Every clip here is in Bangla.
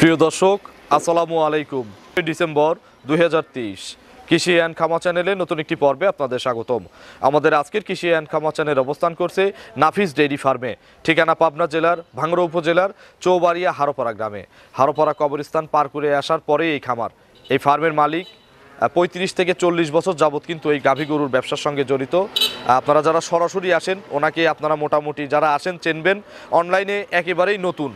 প্রিয় দর্শক আসসালামু আলাইকুম 20 ডিসেম্বর 2023 কিশি and Kamachanele নতুন একটি পর্বে আপনাদের স্বাগতম আমাদের আজকের কিশি and Kamachanele অবস্থান করছে নাফিস ডেডি ফার্মে ঠিকানা পাবনা জেলার ভাঙ্গরো উপজেলার চৌবাড়িয়া হারোপাড়া গ্রামে হারোপাড়া কবরস্থান পারকুরে আসার পরে এই খামার এই ফার্মের মালিক 35 থেকে 40 বছর যাবত কিন্তু এই গাভিগরুর ব্যবসার সঙ্গে জড়িত আপনারা যারা সরাসরি আসেন ওনাকে আপনারা মোটামুটি যারা আসেন চেনবেন অনলাইনে একেবারে নতুন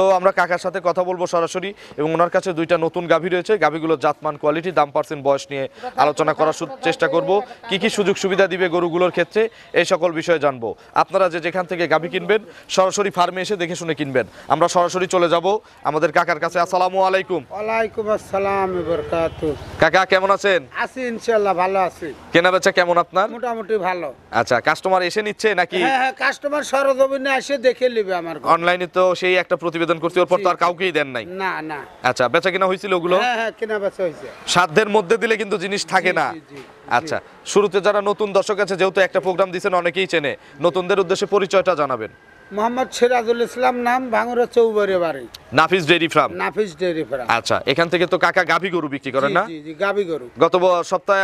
তো আমরা কাকার সাথে কথা বলবো সরাসরি এবং ওনার কাছে দুইটা নতুন গাভী রয়েছে গাভীগুলোর জাতমান কোয়ালিটি দাম পার্সেন্ট বয়স নিয়ে আলোচনা করার চেষ্টা করব কি কি সুযোগ সুবিধা দিবে গরুগুলোর ক্ষেত্রে এই সকল বিষয় জানবো আপনারা যে যেখান থেকে গাভী কিনবেন সরাসরি ফার্মে এসে দেখে শুনে কিনবেন আমরা সরাসরি চলে যাব আমাদের কাকার কাছে আসসালামু আলাইকুম ওয়া আলাইকুম আসসালাম ওয়া বারাকাতুহু কাকা কেমন আছেন আছি ইনশাআল্লাহ ভালো আছি কেনাবেচা কেমন আপনার মোটামুটি ভালো আচ্ছা কাস্টমার এসে নিচ্ছে নাকি হ্যাঁ কাস্টমার সরজমিনে এসে দেখে নেবে আমার অনলাইনে তো সেই একটা প্রতিবেদন করতে ওর পর তো আর কাউকেই দেন নাই না না আচ্ছা বেচা কিনা হইছিল ওগুলো হ্যাঁ হ্যাঁ কিনা বেচা হইছে সাধ্যের মধ্যে দিলে কিন্তু জিনিস থাকে না আচ্ছা শুরুতে যারা নতুন দর্শক আছে যেহেতু একটা প্রোগ্রাম দিবেন অনেকেই চেনে নতুনদের উদ্দেশ্যে পরিচয়টা জানাবেন মোহাম্মদ সিরাজুল ইসলাম নাম ভাঙ্গরা চৌবাড়িয়া বাড়ি নাফিস ডেইরি ফার্ম আচ্ছা এখান থেকে তো কাকা গাভী গরু বিক্রি করেন না জি জি গাভী গরু গত সপ্তাহে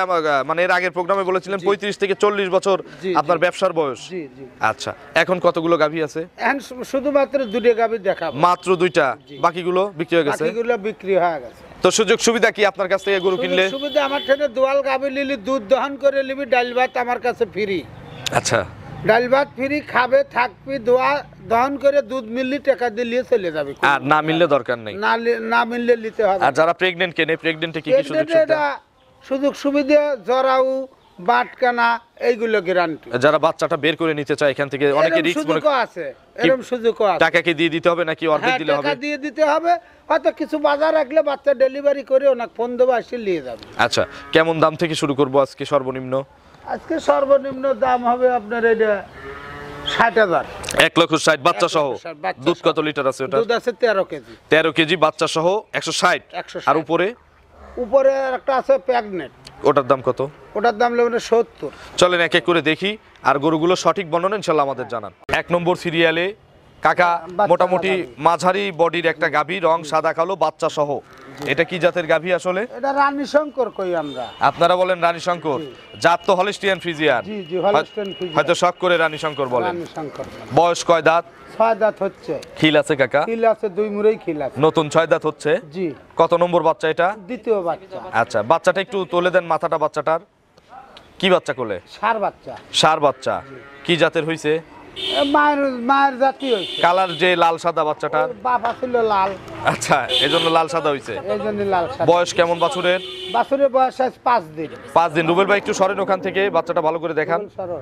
মানে এর আগের প্রোগ্রামে বলেছিলেন 35 থেকে 40 বছর আপনার ব্যবসার বয়স জি জি আচ্ছা এখন কতগুলো গাভী আছে এখন শুধুমাত্র দুটো গাভী দেখাবো মাত্র দুইটা বাকিগুলো বিক্রি হয়ে গেছে বাকিগুলো বিক্রি হয়ে গেছে তো সুযোগ সুবিধা কি আপনার কাছ থেকে গরু কিনলে সুবিধা আমার কাছে দোয়াল গাভী নিলে দুধ দহন করে নিবি ডাল ভাত আমার কাছে ফ্রি আচ্ছা ডাল ভাত ফ্রি খাবে থাকবি দোয়া দান করে দুধ মিললি টাকা দিয়ে নিয়ে চলে যাবে আর না মিললে দরকার নাই না না মিললে নিতে হবে আর যারা প্রেগন্যান্ট কেনে প্রেগন্যান্টে কি কি সুযোগ সুবিধা সুযোগ সুবিধা জরাউ বাটকানা এইগুলো গ্যারান্টি যারা বাচ্চাটা বের করে নিতে চায় এখান থেকে অনেকে রিস্ক মনে আছে এরকম সুযোগও আছে টাকা কি দিয়ে দিতে হবে নাকি অর্ধেক দিলে হবে টাকা দিয়ে দিতে হবে হয়তো কিছু বাজার রাখলে বাচ্চা ডেলিভারি করে ওনাকে ফোন দেব এসে নিয়ে যাবে আচ্ছা কেমন দাম থেকে শুরু করব আজকে সর্বনিম্ন আজকে সর্বনিম্ন দাম হবে আপনার এটা 60000 160 বাচ্চা সহ দুধ কত লিটার আছে ওটা দুধ আছে 13 কেজি বাচ্চা সহ 160 আর উপরে উপরে একটা আছে প্যাগনেট ওটার দাম কত ওটার দাম হলো 70 চলেন এক এক করে দেখি আর গরুগুলো সঠিক বর্ণনা ইনশাআল্লাহ আমাদের জানান এক নম্বর সিরিয়ালে কাকা মোটামুটি মাঝারি বডির একটা গাভী রং সাদা কালো বাচ্চা সহ এটা কি জাতের গাভী আসলে এটা রানী শঙ্কর কই আমরা আপনারা বলেন রানী শঙ্কর জাত তো হলস্টাইন ফ্রিজিয়ান জি জি হলস্টাইন ফ্রিজিয়ান হয়তো শক করে রানী শঙ্কর বলেন রানী শঙ্কর বয়স কয় দাঁত 6 দাঁত হচ্ছে খিল আছে কাকা খিল আছে দুই মুরেই খিল আছে নতুন 6 দাঁত হচ্ছে জি কত নম্বর বাচ্চা এটা দ্বিতীয় বাচ্চা আচ্ছা বাচ্চাটা একটু তুলে দেন মাথাটা বাচ্চাটার কি বাচ্চা কোলে সার বাচ্চা কি জাতের হইছে মার জাতি হইছে কালার যে লাল সাদা বাচ্চাটা বাবা ছিল লাল আচ্ছা এজন্য লাল সাদা হইছে এজন্য লাল সাদা বয়স কেমন বাছুরের বয়স আজ 5 দিন রুবেল ভাই একটু সরেন ওখান থেকে বাচ্চাটা ভালো করে দেখান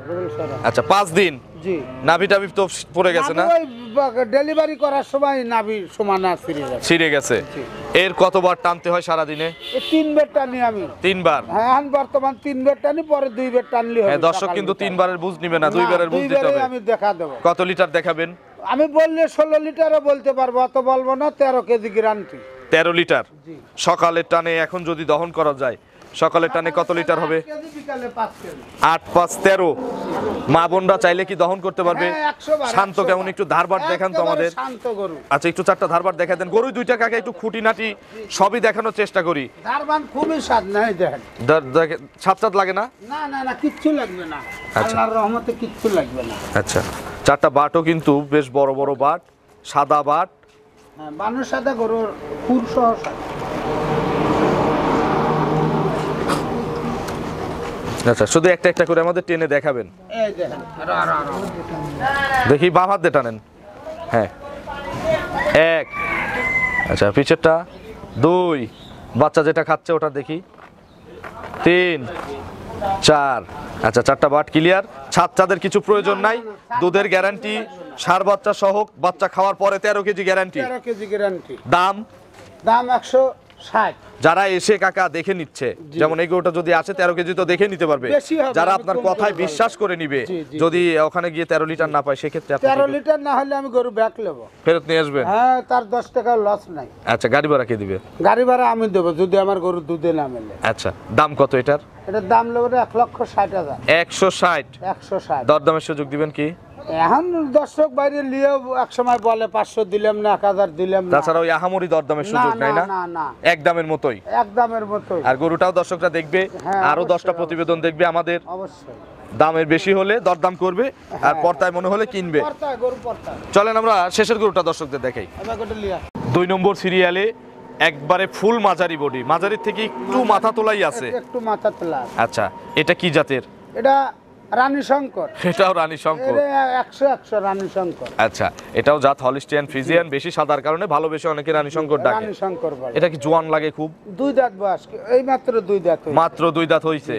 রুবেল সর আচ্ছা 5 দিন জি নাভিটা তো পড়ে গেছে না ডেলিভারি করার সময় নাভি সমান ছিড়ে গেছে এর কতবার টানতে হয় সারা দিনে তিনবার টানি আমি তিনবার হ্যাঁ এখন বর্তমান তিনবার টানি পরে দুইবার টানলি হবে দর্শক কিন্তু তিনবারের বুঝ নেবে না দুইবারের বুঝ দিতে হবে আমি দেখা দেব কত লিটার দেখাবেন আমি বললে 16 লিটারও বলতে পারবো অত বলবো না 13 কেজি গ্যারান্টি 13 লিটার জি সকালে টানে এখন যদি দহন করা যায় সকালে টানে কত লিটার হবে কেজি বিকালে 5 কেজি 8 5 13 মা বোনরা চাইলে কি দহন করতে পারবে শান্ত কেমন একটু ধারবাট দেখান তো আমাদের শান্ত গরু আচ্ছা একটু চারটা ধারবাট দেখা দেন গরু দুইটা কাকে একটু খুঁটিনাটি সবই দেখানোর চেষ্টা করি ধারবান খুবই স্বাদ নাই দেখেন সাত লাগে না না না না কিচ্ছু লাগবে না আল্লাহর রহমতে কিচ্ছু লাগবে না আচ্ছা চারটা বাটও কিন্তু বেশ বড় বড় বাট সাদা বাট হ্যাঁ বানর সাদা গরুর ফুল সহ আচ্ছা শুধু একটা একটা করে আমাদের টেনে দেখাবেন এই দেখেন দেখি বাম হাত দিয়ে টানেন হ্যাঁ এক আচ্ছা পিছেরটা দুই বাচ্চা যেটা খাচ্ছে ওটা দেখি তিন চার আচ্ছা চারটা বাট ক্লিয়ার ছাত্রদের কিছু প্রয়োজন নাই দুধের গ্যারান্টি সার বাচ্চা সহ বাচ্চা খাওয়ার পরে 13 কেজি গ্যারান্টি 13 কেজি গ্যারান্টি দাম 160 যারা এসে কাকা দেখে নিচ্ছে যেমন এই গরুটা যদি আসে 13 কেজি তো দেখে নিতে পারবে যারা আপনার কথায় বিশ্বাস করে নেবে যদি ওখানে গিয়ে 13 লিটার না পায় সে ক্ষেত্রে আপনি 13 লিটার না হলে আমি গরু ব্যাক নেব ফেরত নিয়ে আসবেন হ্যাঁ তার 10 টাকা লস নাই আচ্ছা গাড়ি ভাড়া কে দিবে গাড়ি ভাড়া আমি দেব যদি আমার গরু দুধে না মেলে আচ্ছা দাম কত এটার এটার দাম লবো 1,60,000 160 দরদামের সুযোগ দিবেন কি? এখন দর্শক বাইরে লিয়ে এক সময় বলে 500 দিলাম না 1000 দিলাম না, তাছাড়া ওই আহামরি দরদামের সুযোগ নাই না না একদমের মতই আর গরুটাও দর্শকরা দেখবে, আরো 10টা প্রতিবেদন দেখবে আমাদের, অবশ্যই দামের বেশি হলে দরদাম করবে আর পর্তায় মনে হলে কিনবে। চলেন আমরা শেষের গরুটা দর্শকদের দেখাই। 2 নম্বর সিরিয়ালে একবারে ফুল মাঝারি বডি, মাঝারির থেকে একটু মাথা তোলাই আছে, একটু মাথা তোলা। আচ্ছা এটা কি জাতের? এটা রানী শঙ্কর। এটাও রানী শঙ্কর, এটা 100 রানী শঙ্কর। আচ্ছা এটাও জাত হলস্টাইন ফ্রিজিয়ান, বেশি সাদার কারণে ভালোবেসে অনেকে রানী শঙ্কর ডাকে। রানী শঙ্কর বলে। এটা কি জোয়ান লাগে খুব? দুই দাঁত বয়স, এই মাত্র দুই দাঁত হইছে। মাত্র দুই দাঁত হইছে।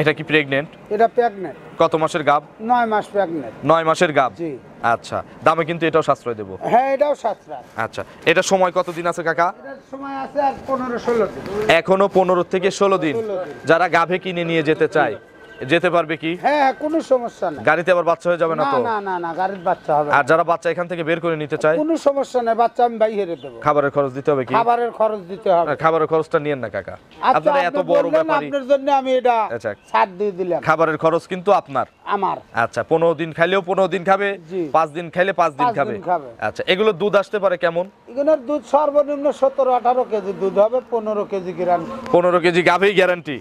এটা কি প্রেগন্যান্ট? এটা প্রেগন্যান্ট। কত মাসের গাব? 9 মাস প্রেগন্যান্ট। 9 মাসের গাব। জি। আচ্ছা দামে কিন্তু এটাও সাশ্রয় দেব। হ্যাঁ এটাও সাশ্রয়। আচ্ছা এটা সময় কত দিন আছে কাকা? এটার সময় আছে আর 15-16 দিন। এখনো 15 থেকে 16 দিন। যারা গাবে কিনে নিয়ে যেতে চায় যেতে পারবে কি? হ্যাঁ কোনো সমস্যা না। গাড়িতে আবার বাচ্চা হয়ে যাবে না তো? না না না গাড়ির বাচ্চা হবে। আর যারা বাচ্চা এখান থেকে বের করে নিতে চায় কোনো সমস্যা নাই, বাচ্চা আমি বাইরে দেব। খাবারের খরচ দিতে হবে কি? খাবারের খরচ দিতে হবে। খাবারের খরচটা নিয়েন না কাকা, আপনারা এত বড় ব্যাপারী, আপনার জন্য আমি এটা ছাড় দিয়ে দিলাম। খাবারের খরচ কিন্তু আপনার আমার। আচ্ছা 15 দিন খাইলেও 15 দিন খাবে, 5 দিন খাইলে 5 দিন খাবে। আচ্ছা এগুলো দুধ আসতে পারে কেমন? এগুলোর দুধ সর্বনিম্ন 17-18 কেজি দুধ হবে, 15 কেজি গ্যারান্টি। 15 কেজি গাভীই গ্যারান্টি।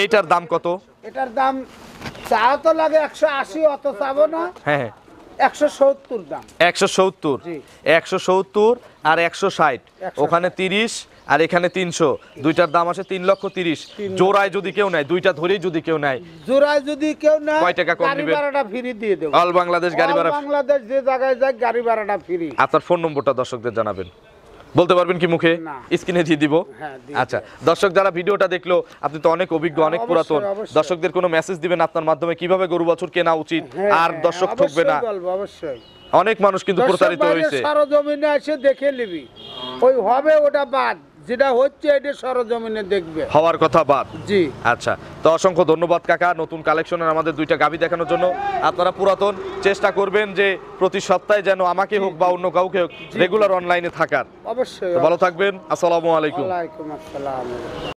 এইটার দাম কত? এটার দাম চা তো লাগে 180, অত চাবো না। হ্যাঁ 170 দাম। 170 জি 170 আর 160, ওখানে 30 আর এখানে 300, দুইটার দাম আসে 3,30,000। জোড়ায় যদি কেউ নাই, দুইটা ধরেই যদি কেউ নাই, জোড়ায় যদি কেউ নাই, কয় টাকা কম নেবেন? গাড়ি ভাড়াটা ফ্রি দিয়ে দেব। অল বাংলাদেশ গাড়ি ভাড়া, বাংলাদেশ যে জায়গায় যায় গাড়ি ভাড়াটা ফ্রি। আপনার ফোন নম্বরটা দর্শকদের জানাবেন, বলতে পারবেন কি মুখে? স্ক্রিনে দিয়ে দিব। আচ্ছা দর্শক যারা ভিডিওটা দেখলো, আপনি তো অনেক অভিজ্ঞ অনেক পুরাতন, দর্শকদের কোনো মেসেজ দিবেন আপনার মাধ্যমে কিভাবে গরু বাছুর কেনা উচিত আর দর্শক ঠকবে না? অবশ্যই, অনেক মানুষ কিন্তু প্রতারিত হয়েছে। সরজমিনে এসে দেখে নিবি, ওই হবে ওটা বাদ, যেটা হচ্ছে এটা সরজমিনে দেখবে, হওয়ার কথা বাদ। জি আচ্ছা, তো অসংখ্য ধন্যবাদ কাকা নতুন কালেকশনের আমাদের দুইটা গাভী দেখানোর জন্য। আপনারা পুরাতন চেষ্টা করবেন যে প্রতি সপ্তাহে যেন আমাকে হোক বা অন্য কাউকে হোক রেগুলার অনলাইনে থাকার। অবশ্যই ভালো থাকবেন, আসসালামু আলাইকুম। ওয়ালাইকুম আসসালাম।